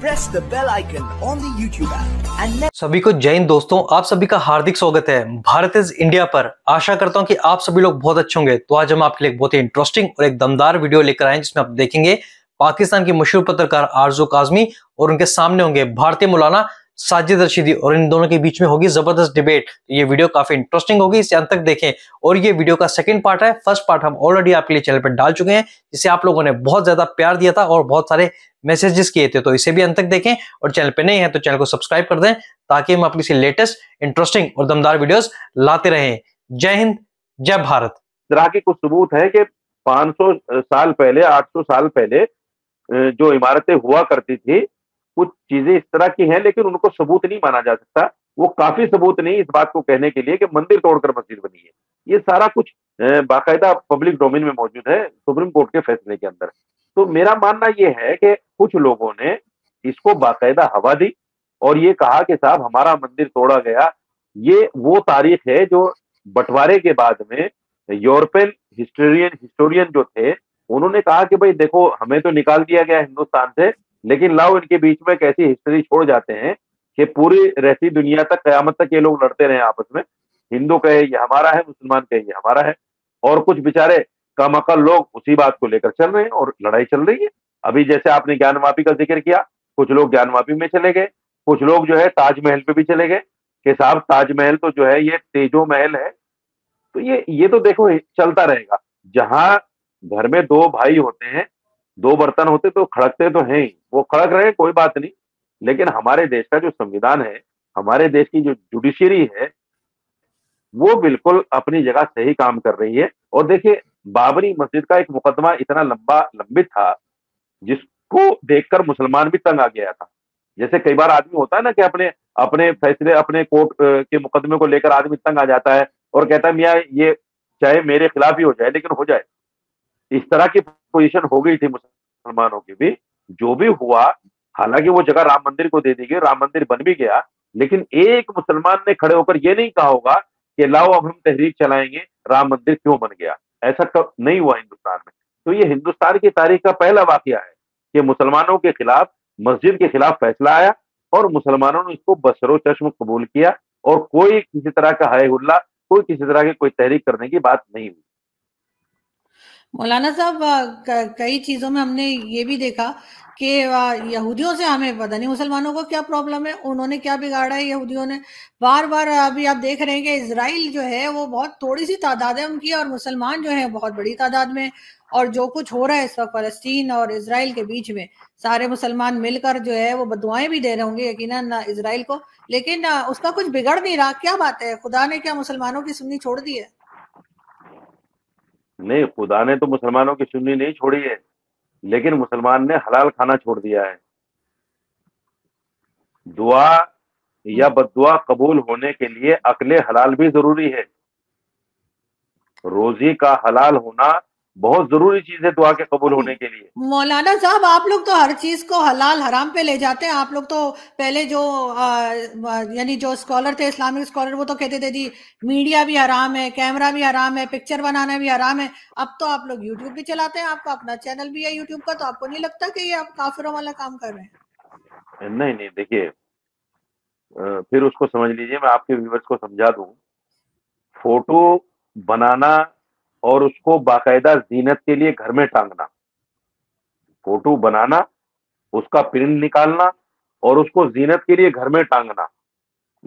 Press the bell icon on the YouTube app and सभी को जय हिंद दोस्तों, आप सभी का हार्दिक स्वागत है भारत इज इंडिया पर। आशा करता हूं कि आप सभी लोग बहुत अच्छे होंगे। तो आज हम आपके लिए बहुत ही इंटरेस्टिंग और एक दमदार वीडियो लेकर आए हैं, जिसमें आप देखेंगे पाकिस्तान के मशहूर पत्रकार आरजू काजमी और उनके सामने होंगे भारतीय मौलाना साजिद रशीदी और इन दोनों के बीच में होगी जबरदस्त डिबेट। ये वीडियो काफी इंटरेस्टिंग होगी, इसे अंत तक देखें। और ये वीडियो का सेकंड पार्ट है, फर्स्ट पार्ट हम ऑलरेडी आपके लिए चैनल पर डाल चुके हैं, जिसे आप लोगों ने बहुत ज्यादा प्यार दिया था और बहुत सारे मैसेजेस किए थे, तो इसे भी अंत तक देखें। और चैनल पे नए हैं तो चैनल को सब्सक्राइब कर दें ताकि हम अपनी लेटेस्ट इंटरेस्टिंग और दमदार वीडियोस लाते रहें। जय हिंद, जय भारत। के कुछ सबूत है कि 800 साल पहले जो इमारतें हुआ करती थी, कुछ चीजें इस तरह की हैं, लेकिन उनको सबूत नहीं माना जा सकता। वो काफी सबूत नहीं इस बात को कहने के लिए कि मंदिर तोड़कर मस्जिद बनी है। ये सारा कुछ बाकायदा पब्लिक डोमेन में मौजूद है सुप्रीम कोर्ट के फैसले के अंदर। तो मेरा मानना ये है कि कुछ लोगों ने इसको बाकायदा हवा दी और ये कहा कि साहब हमारा मंदिर तोड़ा गया। ये वो तारीख है जो बंटवारे के बाद में यूरोपियन हिस्टोरियन जो थे उन्होंने कहा कि भाई देखो, हमें तो निकाल दिया गया हिंदुस्तान से, लेकिन लाओ इनके बीच में कैसी हिस्ट्री छोड़ जाते हैं कि पूरी रहती दुनिया तक कयामत तक ये लोग लड़ते रहे आपस में। हिंदू कहे ये हमारा है, मुसलमान कहे ये हमारा है, और कुछ बेचारे कम अकल लोग उसी बात को लेकर चल रहे हैं और लड़ाई चल रही है। अभी जैसे आपने ज्ञानवापी का जिक्र किया, कुछ लोग ज्ञानवापी में चले गए, कुछ लोग जो है ताजमहल पे भी चले गए कि साहब ताजमहल तो जो है ये तेजो महल है। तो ये तो देखो चलता रहेगा। जहां घर में दो भाई होते हैं, दो बर्तन होते तो खड़कते तो हैं ही, वो खड़क रहे कोई बात नहीं, लेकिन हमारे देश का जो संविधान है, हमारे देश की जो जुडिशरी है, वो बिल्कुल अपनी जगह सही काम कर रही है। और देखिए, बाबरी मस्जिद का एक मुकदमा इतना लंबित था जिसको देखकर मुसलमान भी तंग आ गया था। जैसे कई बार आदमी होता है ना कि अपने फैसले, अपने कोर्ट के मुकदमे को लेकर आदमी तंग आ जाता है और कहता है मियां ये चाहे मेरे खिलाफ ही हो जाए लेकिन हो जाए। इस तरह की पोजीशन हो गई थी मुसलमानों की भी। जो भी हुआ, हालांकि वो जगह राम मंदिर को दे दी गई, राम मंदिर बन भी गया, लेकिन एक मुसलमान ने खड़े होकर ये नहीं कहा होगा कि लाओ अब हम तहरीक चलाएंगे राम मंदिर क्यों बन गया। ऐसा कब नहीं हुआ हिंदुस्तान में। तो ये हिंदुस्तान की तारीख का पहला वाकया है कि मुसलमानों के खिलाफ, मस्जिद के खिलाफ फैसला आया और मुसलमानों ने इसको बसरो चश्म कबूल किया और कोई किसी तरह का हाय हुल्ला, कोई किसी तरह की कोई तहरीक करने की बात नहीं हुई। मौलाना साहब, कई चीजों में हमने ये भी देखा कि यहूदियों से हमें पता नहीं मुसलमानों को क्या प्रॉब्लम है, उन्होंने क्या बिगाड़ा है यहूदियों ने। बार बार अभी आप देख रहे हैं कि इसराइल जो है वो बहुत थोड़ी सी तादाद है उनकी और मुसलमान जो है बहुत बड़ी तादाद में, और जो कुछ हो रहा है इस वक्त फलस्तीन और इसराइल के बीच में, सारे मुसलमान मिलकर जो है वो बदुआएं भी दे रहे होंगे यकीनन इसराइल को, लेकिन उसका कुछ बिगड़ नहीं रहा। क्या बात है, खुदा ने क्या मुसलमानों की सुननी छोड़ दी है? नहीं, खुदा ने तो मुसलमानों की सुननी नहीं छोड़ी है, लेकिन मुसलमान ने हलाल खाना छोड़ दिया है। दुआ या बद्दुआ कबूल होने के लिए अकले हलाल भी जरूरी है। रोजी का हलाल होना बहुत जरूरी चीज है दुआ के कबूल होने के लिए। मौलाना साहब, आप लोग तो हर चीज को हलाल हराम पे ले जाते हैं। आप लोग तो पहले जो यानी जो स्कॉलर थे, इस्लामिक स्कॉलर, वो तो कहते थे जी मीडिया भी हराम है, कैमरा भी हराम है, पिक्चर बनाना भी हराम है। अब तो आप लोग यूट्यूब भी चलाते हैं, आपका अपना चैनल भी है यूट्यूब का, तो आपको नहीं लगता कि ये आप काफिरों वाला काम कर रहे हैं? नहीं, देखिये फिर उसको समझ लीजिए, मैं आपके व्यूअर्स को समझा दूं। फोटो बनाना और उसको बाकायदा जीनत के लिए घर में टांगना, फोटो बनाना, उसका प्रिंट निकालना और उसको जीनत के लिए घर में टांगना,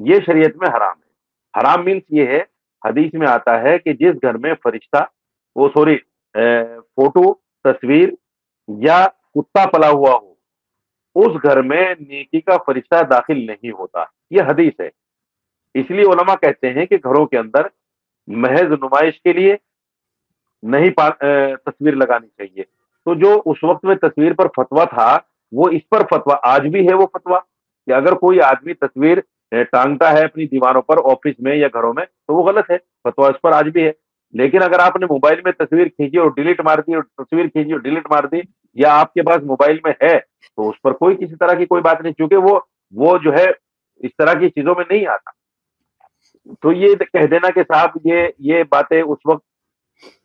ये शरीयत में हराम है। हराम मीन्स ये है, हदीस में आता है कि जिस घर में फोटो, तस्वीर या कुत्ता पला हुआ हो, उस घर में नेकी का फरिश्ता दाखिल नहीं होता। ये हदीस है। इसलिए उलमा कहते हैं कि घरों के अंदर महज नुमाइश के लिए नहीं तस्वीर लगानी चाहिए। तो जो उस वक्त में तस्वीर पर फतवा था, वो इस पर फतवा आज भी है। वो फतवा कि अगर कोई आदमी तस्वीर टांगता है अपनी दीवारों पर ऑफिस में या घरों में तो वो गलत है, फतवा इस पर आज भी है। लेकिन अगर आपने मोबाइल में तस्वीर खींची और डिलीट मार दी, और तस्वीर खींची और डिलीट मार दी, या आपके पास मोबाइल में है, तो उस पर कोई किसी तरह की कोई बात नहीं, क्योंकि वो जो है इस तरह की चीजों में नहीं आता। तो ये कह देना कि साहब ये बातें उस वक्त,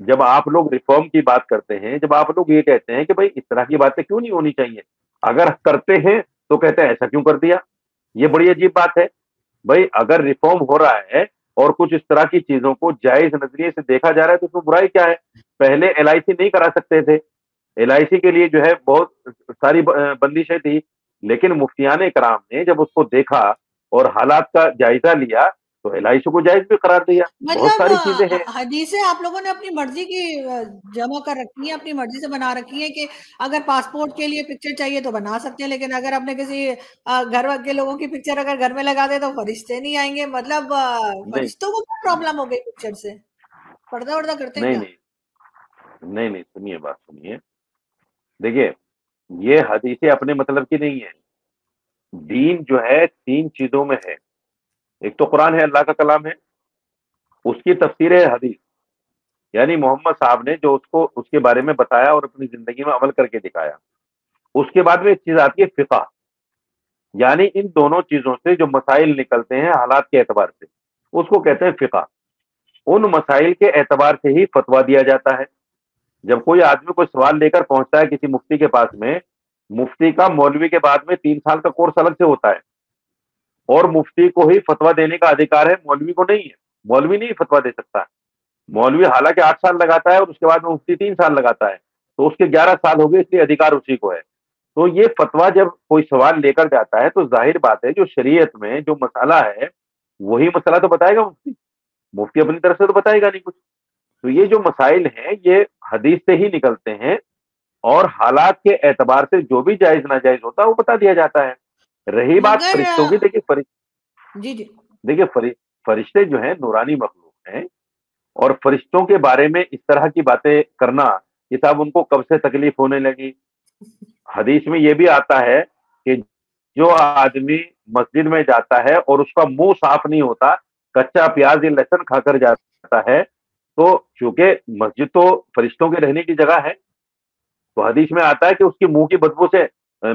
जब आप लोग रिफॉर्म की बात करते हैं, जब आप लोग ये कहते हैं कि भाई इस तरह की बातें क्यों नहीं होनी चाहिए, अगर करते हैं तो कहते हैं ऐसा क्यों कर दिया, ये बड़ी अजीब बात है। भाई अगर रिफॉर्म हो रहा है और कुछ इस तरह की चीजों को जायज नजरिए से देखा जा रहा है तो उसमें बुराई क्या है। पहले LIC नहीं करा सकते थे, LIC के लिए जो है बहुत सारी बंदिशें थी, लेकिन मुफ्तियान कराम ने जब उसको देखा और हालात का जायजा लिया तो LIC को जायज भी करार दिया। बहुत सारी चीजें हैं, हदीसें आप लोगों ने अपनी मर्जी की जमा कर रखी है, अपनी मर्जी से बना रखी है कि अगर पासपोर्ट के लिए पिक्चर चाहिए तो बना सकते हैं, लेकिन अगर आपने किसी घर के लोगों की पिक्चर अगर घर में लगा दे तो फरिश्ते नहीं आएंगे। मतलब फरिश्तों को क्या प्रॉब्लम हो गई पिक्चर से? पर्दा वर्दा करते नहीं, नहीं नहीं नहीं सुनिए बात सुनिए, देखिए ये हदीसें अपने मतलब की नहीं है। दीन जो है तीन चीजों में है, एक तो कुरान है, अल्लाह का कलाम है, उसकी तफसीर है हदीस, यानी मोहम्मद साहब ने जो उसको उसके बारे में बताया और अपनी जिंदगी में अमल करके दिखाया। उसके बाद में एक चीज आती है फिका, यानी इन दोनों चीजों से जो मसाइल निकलते हैं हालात के एतबार से उसको कहते हैं फिका। उन मसाइल के एतबार से ही फतवा दिया जाता है। जब कोई आदमी कोई सवाल लेकर पहुंचता है किसी मुफ्ती के पास में, मुफ्ती का मौलवी के बाद में 3 साल का कोर्स अलग से होता है और मुफ्ती को ही फतवा देने का अधिकार है, मौलवी को नहीं है। मौलवी नहीं फतवा दे सकता है, मौलवी हालांकि 8 साल लगाता है और उसके बाद में मुफ्ती 3 साल लगाता है, तो उसके 11 साल हो गए, इसलिए अधिकार उसी को है। तो ये फतवा जब कोई सवाल लेकर जाता है तो जाहिर बात है जो शरीयत में जो मसाला है वही मसाला तो बताएगा मुफ्ती, मुफ्ती अपनी तरफ से तो बताएगा नहीं कुछ। तो ये जो मसाइल हैं ये हदीस से ही निकलते हैं और हालात के एतबार से जो भी जायज नाजायज होता है वो बता दिया जाता है। रही बात फरिश्तों की, देखिए देखिए फरिश्ते जो है नूरानी मखलूक हैं और फरिश्तों के बारे में इस तरह की बातें करना, ये साहब उनको कब से तकलीफ होने लगी। हदीस में ये भी आता है कि जो आदमी मस्जिद में जाता है और उसका मुंह साफ नहीं होता, कच्चा प्याज या लहसुन खाकर जाता है, तो चूंकि मस्जिद तो फरिश्तों के रहने की जगह है, तो हदीस में आता है कि उसकी मुंह की बदबू से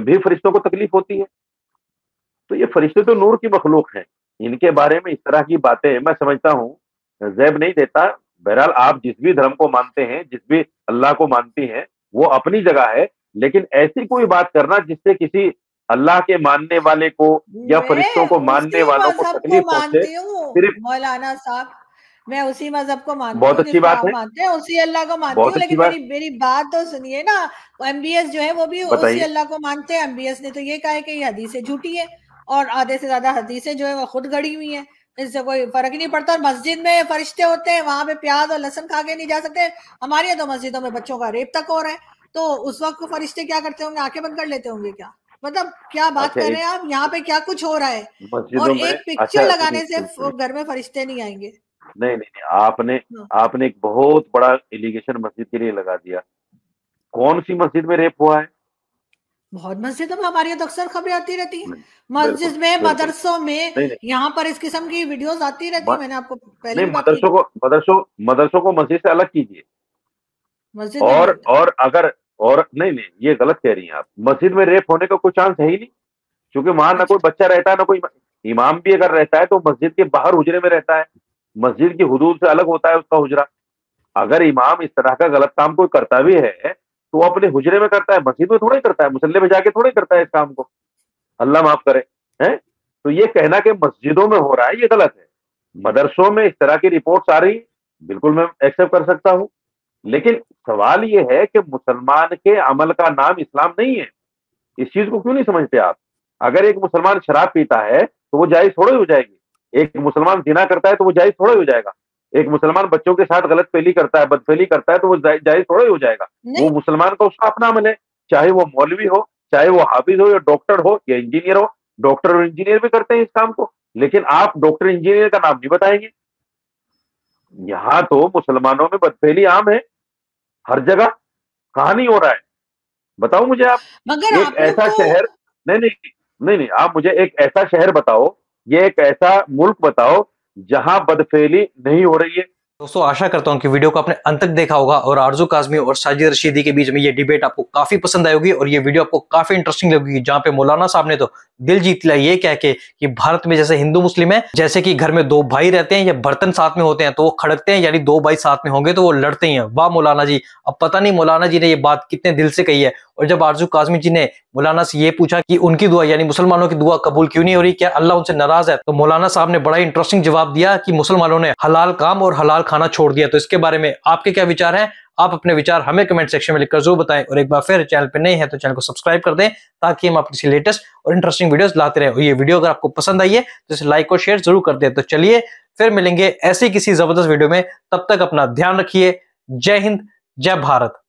भी फरिश्तों को तकलीफ होती है। तो ये फरिश्ते तो नूर की मखलूक हैं, इनके बारे में इस तरह की बातें मैं समझता हूँ जैब नहीं देता। बहरहाल आप जिस भी धर्म को मानते हैं, जिस भी अल्लाह को मानती हैं, वो अपनी जगह है, लेकिन ऐसी कोई बात करना जिससे किसी अल्लाह के मानने वाले को या फरिश्तों को मानने वालों को तकलीफ पहुंचे। सिर्फ मौलाना साहब मैं उसी मजहब को मानती हूँ, बहुत अच्छी बात है, उसी अल्लाह को मानती हूँ, लेकिन मेरी बात तो सुनिए ना। MBS जो है वो भी उसी अल्लाह को मानते हैं। MBS ने तो ये कहा है कि ये हदीसें झूठी है और आधे से ज्यादा हदीसें जो है वो खुद गढ़ी हुई हैं, इससे कोई फर्क नहीं पड़ता। और मस्जिद में फरिश्ते होते हैं, वहां पे प्याज और लहसन खा के नहीं जा सकते। हमारी तो मस्जिदों में बच्चों का रेप तक हो रहा है, तो उस वक्त फरिश्ते क्या करते होंगे, आंखें बंद कर लेते होंगे क्या? मतलब क्या बात कर रहे हैं आप, यहाँ पे क्या कुछ हो रहा है। और एक पिक्चर लगाने से घर में फरिश्ते नहीं आएंगे। नहीं नहीं, आपने एक बहुत बड़ा एलिगेशन मस्जिद के लिए लगा दिया। कौन सी मस्जिद में रेप हुआ है? बहुत मस्जिदों में हमारी तो अक्सर खबरें आती रहती हैं, मस्जिद में, मदरसों में, यहाँ पर इस किस्म की वीडियोस आती रहती है। मैंने आपको पहले मदरसों को मस्जिद से अलग कीजिए। मस्जिद और अगर और नहीं नहीं, ये गलत कह रही हैं आप। मस्जिद में रेप होने का कोई चांस है ही नहीं, क्योंकि वहां ना कोई बच्चा रहता है, ना कोई इमाम भी अगर रहता है तो मस्जिद के बाहर हुजरे में रहता है, मस्जिद की हुदूद से अलग होता है उसका हुजरा। अगर इमाम इस तरह का गलत काम कोई करता भी है तो अपने हुजरे में करता है, मस्जिद में थोड़ा ही करता है, मुसल्ले में जाके थोड़ा ही करता है इस काम को, अल्लाह माफ करे हैं। तो ये कहना कि मस्जिदों में हो रहा है ये गलत है। मदरसों में इस तरह की रिपोर्ट्स आ रही, बिल्कुल मैं एक्सेप्ट कर सकता हूँ, लेकिन सवाल ये है कि मुसलमान के अमल का नाम इस्लाम नहीं है। इस चीज को क्यों नहीं समझते आप? अगर एक मुसलमान शराब पीता है तो वो जायज थोड़ी हो जाएगी, एक मुसलमान जिना करता है तो वो जायज थोड़ा हो जाएगा, एक मुसलमान बच्चों के साथ गलत पेली करता है, बदफेली करता है तो वो जायज थोड़ा ही हो जाएगा। वो मुसलमान का उसका अपना अमल है, चाहे वो मौलवी हो, चाहे वो हाफिज हो, या डॉक्टर हो, या इंजीनियर हो। डॉक्टर और इंजीनियर भी करते हैं इस काम को, लेकिन आप डॉक्टर इंजीनियर का नाम नहीं बताएंगे। यहाँ तो मुसलमानों में बदफेली आम है, हर जगह, कहाँ नहीं हो रहा है बताओ मुझे आप। मगर एक ऐसा शहर नहीं, आप मुझे एक ऐसा शहर बताओ, ये एक ऐसा मुल्क बताओ जहां बदफेली नहीं हो रही है। दोस्तों आशा करता हूं कि वीडियो को आपने अंत तक देखा होगा और आरजू काजमी और साजिद रशीदी के बीच में ये डिबेट आपको काफी पसंद आई होगी और ये वीडियो आपको काफी इंटरेस्टिंग लगेगी, जहां पे मौलाना साहब ने तो दिल जीत लिया ये कह के कि भारत में जैसे हिंदू मुस्लिम है, जैसे कि घर में दो भाई रहते हैं या बर्तन साथ में होते हैं तो वो खड़कते हैं, यानी दो भाई साथ में होंगे तो वो लड़ते ही हैं। वाह मौलाना जी! अब पता नहीं मौलाना जी ने ये बात कितने दिल से कही है। और जब आरजू काजमी जी ने मौलाना से ये पूछा कि उनकी दुआ यानी मुसलमानों की दुआ कबूल क्यों नहीं हो रही, क्या अल्लाह उनसे नाराज है, तो मौलाना साहब ने बड़ा इंटरेस्टिंग जवाब दिया कि मुसलमानों ने हलाल काम और हलाल खाना छोड़ दिया। तो इसके बारे में आपके क्या विचार हैं? आप अपने विचार हमें कमेंट सेक्शन में लिखकर जरूर बताएं और एक बार फिर चैनल पर नए हैं तो चैनल को सब्सक्राइब कर दें ताकि हम अपनी लेटेस्ट और इंटरेस्टिंग वीडियोस लाते रहें। और ये वीडियो अगर आपको पसंद आई है तो इसे लाइक और शेयर जरूर कर दें। तो चलिए फिर मिलेंगे ऐसी किसी जबरदस्त वीडियो में, तब तक अपना ध्यान रखिए। जय हिंद, जय भारत।